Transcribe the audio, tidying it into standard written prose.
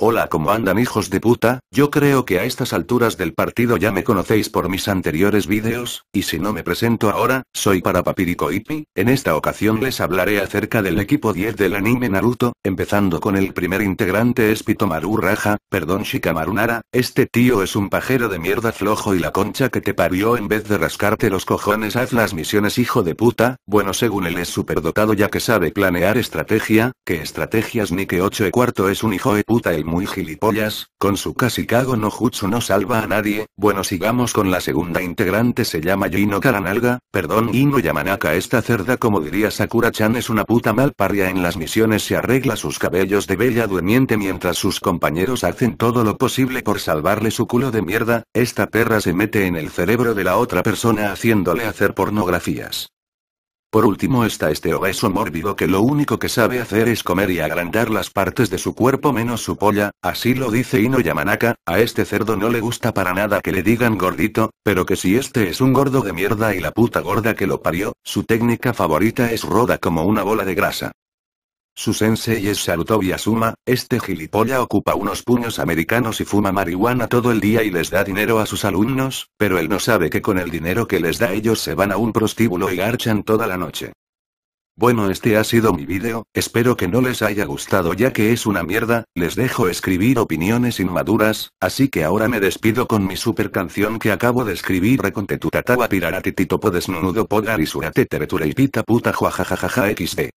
Hola, ¿cómo andan, hijos de puta? Yo creo que a estas alturas del partido ya me conocéis por mis anteriores vídeos, y si no me presento ahora, soy para Papirico Hippie. En esta ocasión les hablaré acerca del equipo 10 del anime Naruto, empezando con el primer integrante es Shikamaru Nara. Este tío es un pajero de mierda flojo y la concha que te parió, en vez de rascarte los cojones haz las misiones, hijo de puta. Bueno, según él es superdotado ya que sabe planear estrategia, que estrategias ni que 8 1/4, es un hijo de puta el muy gilipollas, con su Kasikago no jutsu no salva a nadie. Bueno, sigamos con la segunda integrante, se llama Ino Yamanaka. Esta cerda, como diría Sakura-chan, es una puta malparia. En las misiones se arregla sus cabellos de bella durmiente mientras sus compañeros hacen todo lo posible por salvarle su culo de mierda. Esta perra se mete en el cerebro de la otra persona haciéndole hacer pornografías. Por último está este obeso mórbido que lo único que sabe hacer es comer y agrandar las partes de su cuerpo menos su polla, así lo dice Ino Yamanaka. A este cerdo no le gusta para nada que le digan gordito, pero que si este es un gordo de mierda y la puta gorda que lo parió, su técnica favorita es roda como una bola de grasa. Su sensei es Salutobi Asuma. Este gilipollas ocupa unos puños americanos y fuma marihuana todo el día y les da dinero a sus alumnos, pero él no sabe que con el dinero que les da ellos se van a un prostíbulo y garchan toda la noche. Bueno, este ha sido mi vídeo, espero que no les haya gustado ya que es una mierda, les dejo escribir opiniones inmaduras, así que ahora me despido con mi super canción que acabo de escribir: reconte tu tatawa pirara titito po desnudo podar y surate tereture y pita puta juajajajaja xd.